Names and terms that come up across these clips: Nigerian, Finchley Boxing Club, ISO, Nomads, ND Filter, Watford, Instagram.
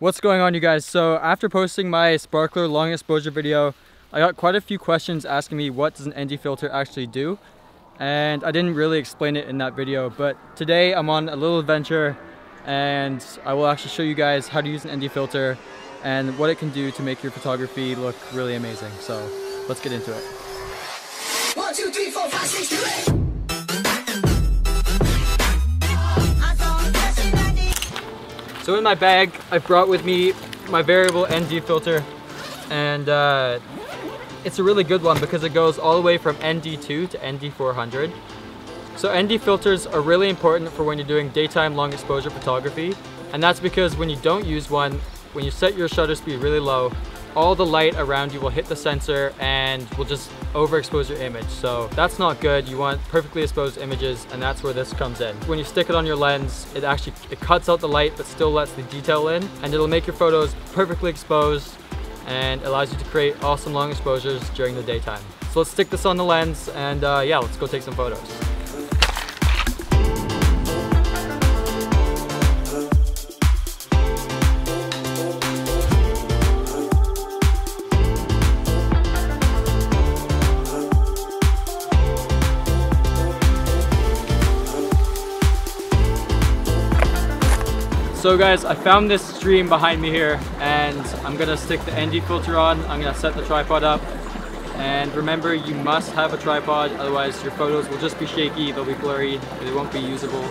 What's going on, you guys? So after posting my sparkler long exposure video, I got quite a few questions asking me what does an ND filter actually do, and I didn't really explain it in that video. But today I'm on a little adventure and I will actually show you guys how to use an ND filter and what it can do to make your photography look really amazing. So let's get into it. 1, 2, 3, 4, 5, 6, 7, 8. So in my bag, I brought with me my variable ND filter, and it's a really good one because it goes all the way from ND2 to ND400. So ND filters are really important for when you're doing daytime long exposure photography, and that's because when you don't use one, when you set your shutter speed really low, all the light around you will hit the sensor and will just overexpose your image. So that's not good. You want perfectly exposed images, and that's where this comes in. When you stick it on your lens, it cuts out the light but still lets the detail in, and it'll make your photos perfectly exposed and allows you to create awesome long exposures during the daytime. So let's stick this on the lens and yeah, let's go take some photos. So guys, I found this stream behind me here, and I'm gonna stick the ND filter on. I'm gonna set the tripod up, and remember, you must have a tripod, otherwise your photos will just be shaky, they'll be blurry, they won't be usable.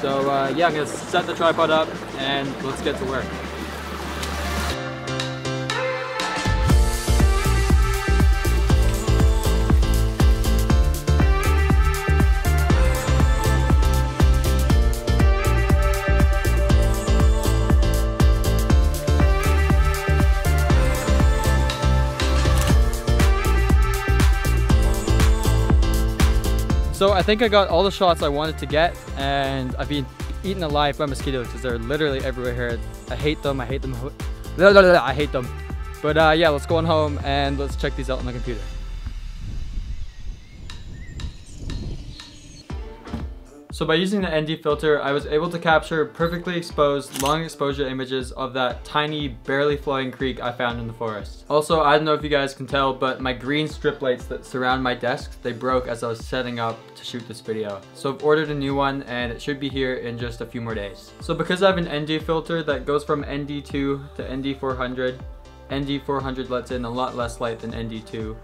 So yeah, I'm gonna set the tripod up and let's get to work. So I think I got all the shots I wanted to get, and I've been eaten alive by mosquitoes because they're literally everywhere here. I hate them, I hate them, I hate them. But yeah, let's go on home and let's check these out on the computer. So by using the ND filter, I was able to capture perfectly exposed, long exposure images of that tiny, barely flowing creek I found in the forest. Also, I don't know if you guys can tell, but my green strip lights that surround my desk, they broke as I was setting up to shoot this video. So I've ordered a new one and it should be here in just a few more days. So because I have an ND filter that goes from ND2 to ND400, ND400 lets in a lot less light than ND2,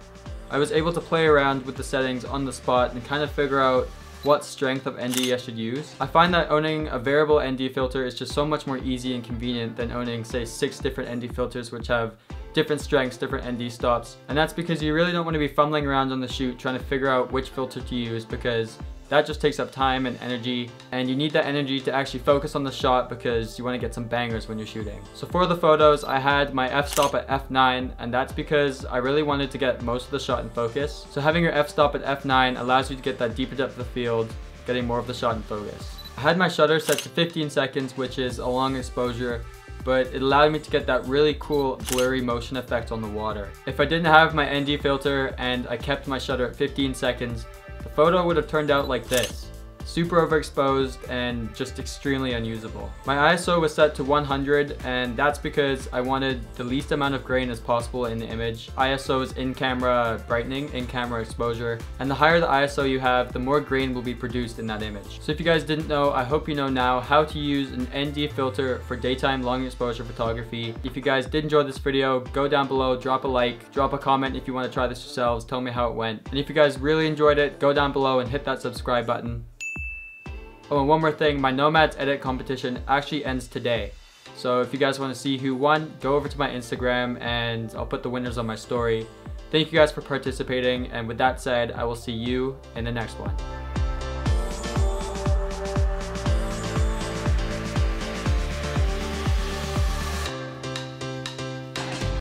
I was able to play around with the settings on the spot and kind of figure out what strength of ND I should use. I find that owning a variable ND filter is just so much more easy and convenient than owning, say, 6 different ND filters which have different strengths, different ND stops. And that's because you really don't want to be fumbling around on the shoot trying to figure out which filter to use, because that just takes up time and energy, and you need that energy to actually focus on the shot because you want to get some bangers when you're shooting. So for the photos, I had my f-stop at f9, and that's because I really wanted to get most of the shot in focus. So having your f-stop at f9 allows you to get that deeper depth of the field, getting more of the shot in focus. I had my shutter set to 15 seconds, which is a long exposure, but it allowed me to get that really cool blurry motion effect on the water. If I didn't have my ND filter and I kept my shutter at 15 seconds, the photo would have turned out like this. Super overexposed and just extremely unusable. My ISO was set to 100, and that's because I wanted the least amount of grain as possible in the image. ISO is in-camera brightening, in-camera exposure, and the higher the ISO you have, the more grain will be produced in that image. So if you guys didn't know, I hope you know now how to use an ND filter for daytime long exposure photography. If you guys did enjoy this video, go down below, drop a like, drop a comment if you want to try this yourselves, tell me how it went. And if you guys really enjoyed it, go down below and hit that subscribe button. Oh, and one more thing, my Nomads edit competition actually ends today. So if you guys want to see who won, go over to my Instagram and I'll put the winners on my story. Thank you guys for participating, and with that said, I will see you in the next one.